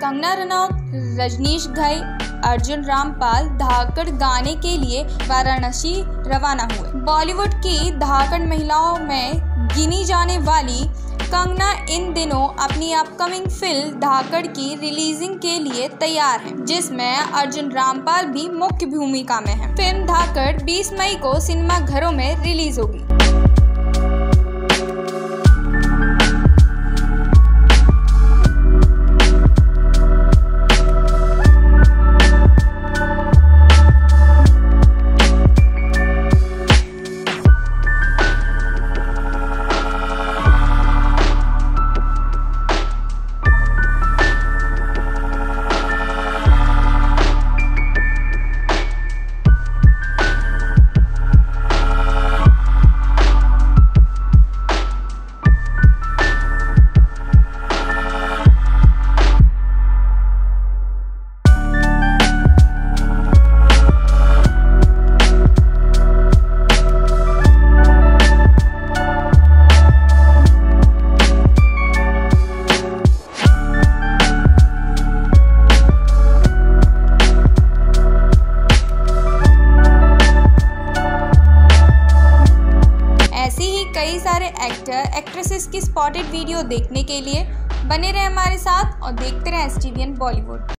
कंगना रनौत, रजनीश घई, अर्जुन रामपाल धाकड़ गाने के लिए वाराणसी रवाना हुए। बॉलीवुड की धाकड़ महिलाओं में गिनी जाने वाली कंगना इन दिनों अपनी अपकमिंग फिल्म धाकड़ की रिलीजिंग के लिए तैयार है, जिसमें अर्जुन रामपाल भी मुख्य भूमिका में है। फिल्म धाकड़ 20 मई को सिनेमा घरों में रिलीज होगी। कई सारे एक्टर एक्ट्रेसेस की स्पॉटेड वीडियो देखने के लिए बने रहे हमारे साथ और देखते रहे एस टीवीएन बॉलीवुड।